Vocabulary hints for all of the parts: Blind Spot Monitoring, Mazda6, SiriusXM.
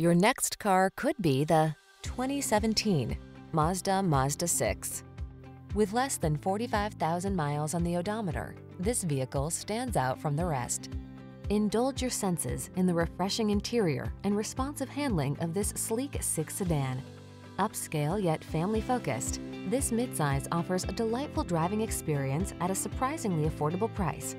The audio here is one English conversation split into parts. Your next car could be the 2017 Mazda 6. With less than 45,000 miles on the odometer, this vehicle stands out from the rest. Indulge your senses in the refreshing interior and responsive handling of this sleek six sedan. Upscale yet family-focused, this midsize offers a delightful driving experience at a surprisingly affordable price.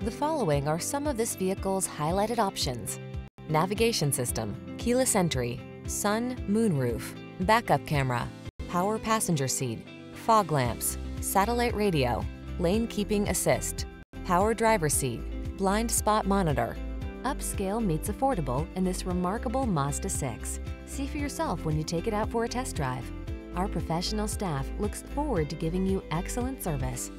The following are some of this vehicle's highlighted options: navigation system, keyless entry, sun, moonroof, backup camera, power passenger seat, fog lamps, satellite radio, lane keeping assist, power driver seat, blind spot monitor. Upscale meets affordable in this remarkable Mazda 6. See for yourself when you take it out for a test drive. Our professional staff looks forward to giving you excellent service.